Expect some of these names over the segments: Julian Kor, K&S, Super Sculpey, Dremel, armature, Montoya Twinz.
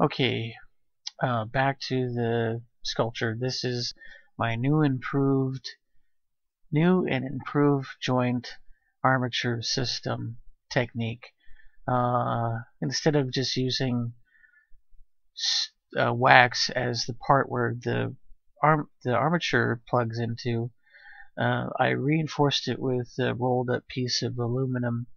Okay, back to the sculpture. This is my new and improved joint armature system technique. Instead of just using wax as the part where the armature plugs into, I reinforced it with a rolled up piece of aluminum,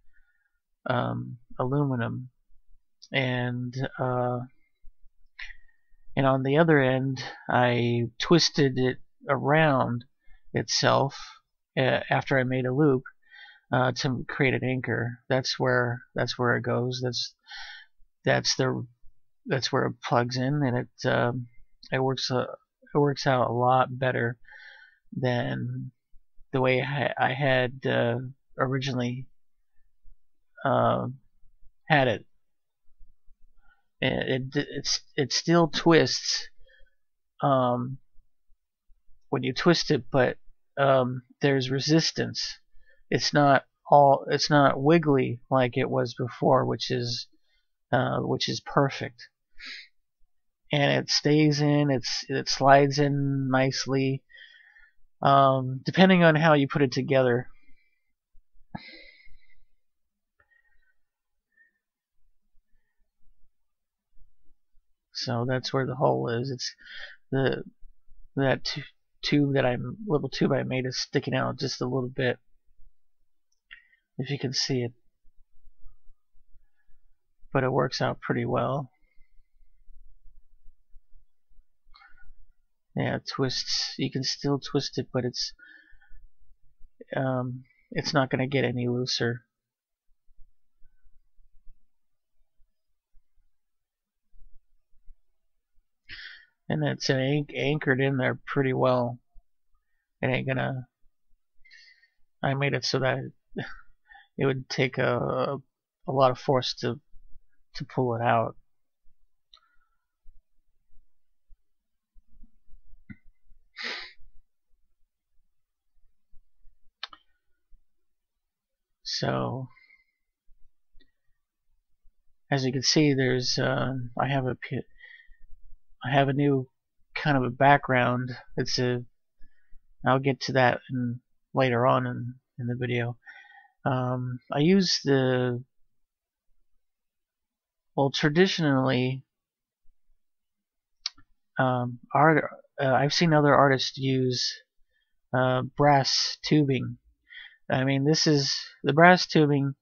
and on the other end I twisted it around itself after I made a loop to create an anchor. That's where it goes. That's where it plugs in, and it works out a lot better than the way I had originally had it. It still twists when you twist it, but there's resistance. It's not wiggly like it was before, which is perfect. And it stays in. It slides in nicely. Depending on how you put it together. So that's where the hole is. It's that little tube I made is sticking out just a little bit, if you can see it. But it works out pretty well. Yeah, it twists. You can still twist it, but it's not going to get any looser. And it's anchored in there pretty well. It ain't gonna. I made it so that it would take a lot of force to pull it out. So, as you can see, there's I have a new kind of a background. I'll get to that later on in the video. I use I've seen other artists use brass tubing. I mean, this is the brass tubing,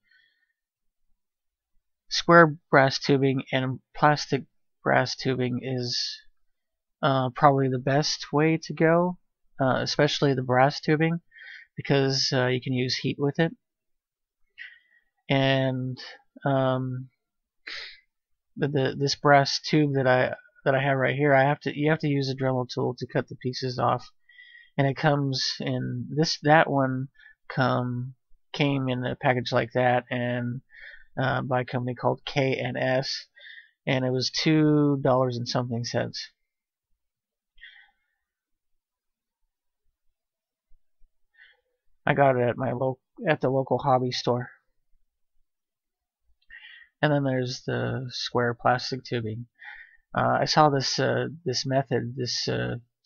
square brass tubing, and plastic brass tubing is probably the best way to go, especially the brass tubing, because you can use heat with it. And this brass tube that I have right here, you have to use a Dremel tool to cut the pieces off, and it comes in that one came in a package like that, and by a company called K&S. And it was $2 and something. I got it at the local hobby store. And then there's the square plastic tubing. I saw this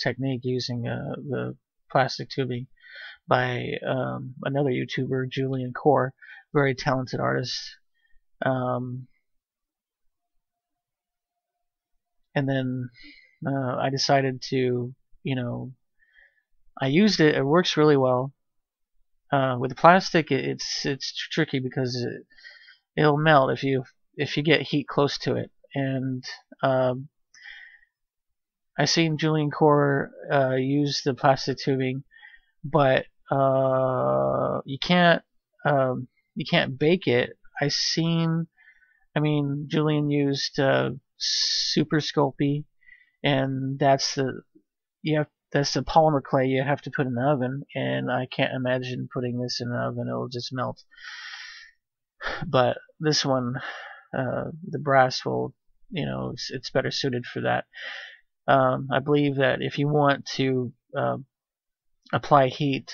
technique using the plastic tubing by another YouTuber, Julian Kor, very talented artist. And then I decided to, I used it. It works really well. With the plastic, it's tricky because it'll melt if you get heat close to it. And I seen Julian Kor use the plastic tubing, but you can't bake it. I mean, Julian used Super Sculpey, and that's the polymer clay you have to put in the oven, and I can't imagine putting this in the oven. It'll just melt. But this one, the brass will, it's better suited for that. I believe that if you want to apply heat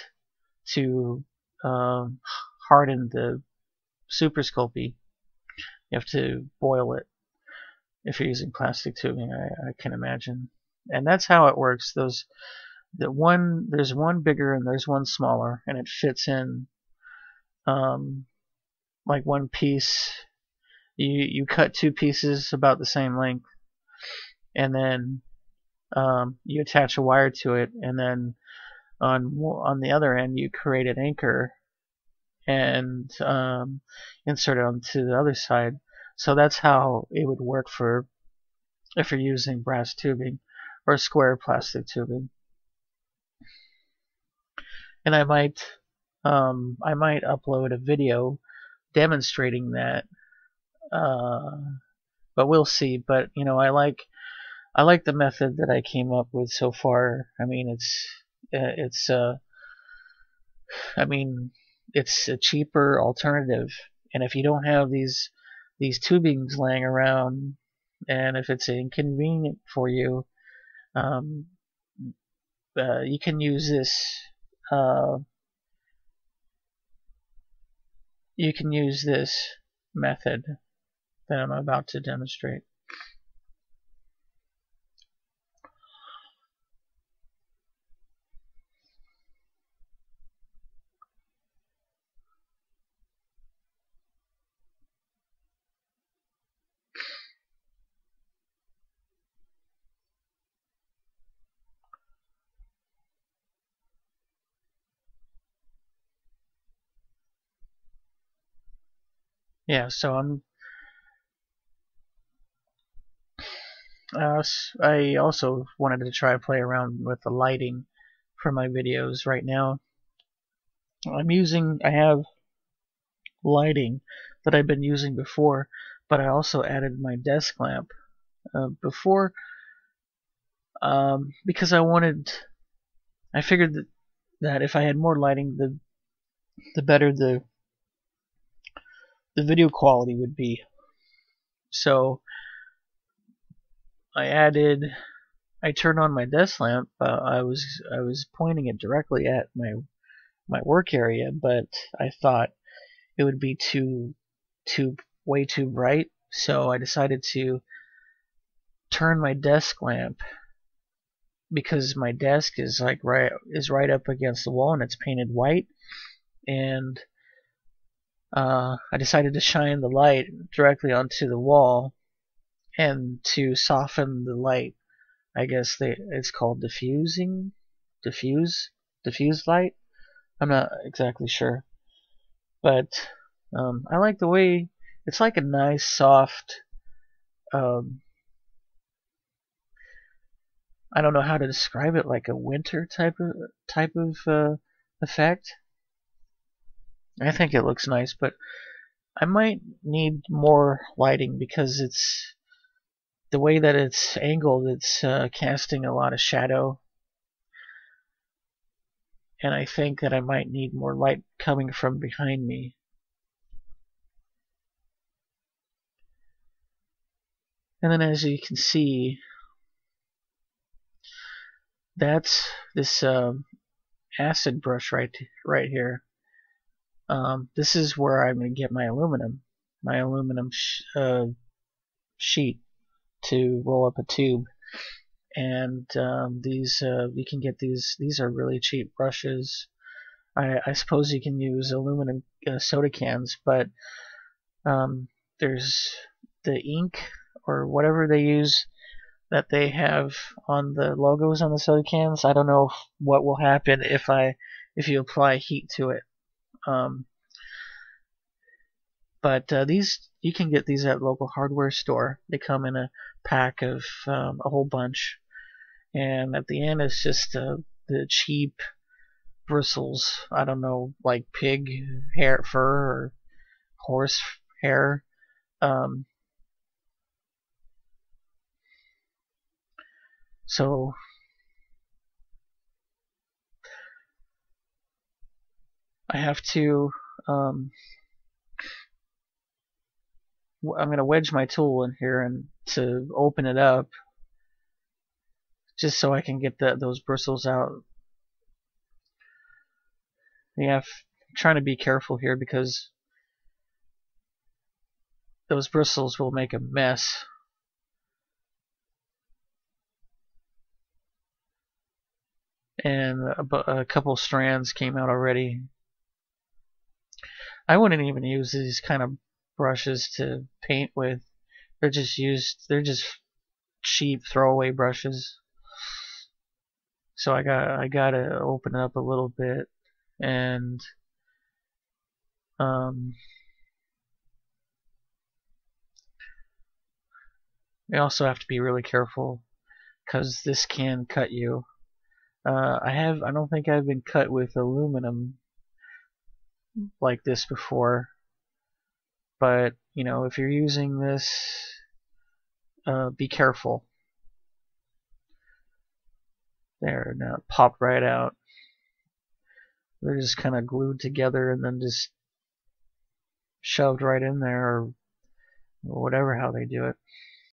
to harden the Super Sculpey, you have to boil it. if you're using plastic tubing, I can imagine. And that's how it works. There's one bigger and there's one smaller, and it fits in like one piece. You cut two pieces about the same length, and then you attach a wire to it, and then on the other end you create an anchor and insert it onto the other side. So that's how it would work for if you're using brass tubing or square plastic tubing. And I might upload a video demonstrating that, but we'll see. But you know, I like the method that I came up with so far. I mean, it's a cheaper alternative. And if you don't have these tubings laying around, and if it's inconvenient for you, you can use this. You can use this method that I'm about to demonstrate. Yeah, so I also wanted to try play around with the lighting for my videos right now. I have lighting that I've been using before, but I also added my desk lamp before because I figured that if I had more lighting, the better the video quality would be. So I turned on my desk lamp. I was pointing it directly at my work area, but I thought it would be way too bright, so I decided to turn my desk lamp, because my desk is right up against the wall and it's painted white, and I decided to shine the light directly onto the wall, and to soften the light. I guess it's called diffuse light. I'm not exactly sure, but I like the way it's like a nice soft. I don't know how to describe it, like a winter type of effect. I think it looks nice, but I might need more lighting because it's the way that it's angled. It's casting a lot of shadow, and I think that I might need more light coming from behind me. And then, as you can see, that's this acid brush right here. This is where I'm going to get my aluminum sheet to roll up a tube, and you can get these. These are really cheap brushes. I suppose you can use aluminum soda cans, but there's the ink or whatever they use that they have on the logos on the soda cans. I don't know what will happen if you apply heat to it. But these, you can get these at local hardware store. They come in a pack of a whole bunch, and at the end it's just the cheap bristles. I don't know, like pig hair, fur, or horse hair. So I have to, I'm going to wedge my tool in here and to open it up just so I can get those bristles out. Yeah, I'm trying to be careful here because those bristles will make a mess and a couple strands came out already. I wouldn't even use these kind of brushes to paint with. They're just used, they're just cheap throwaway brushes. So I gotta open it up a little bit and you also have to be really careful because this can cut you. I don't think I've been cut with aluminum like this before, but you know, if you're using this, be careful. There, now it popped right out. They're just kind of glued together and then just shoved right in there, or whatever how they do it.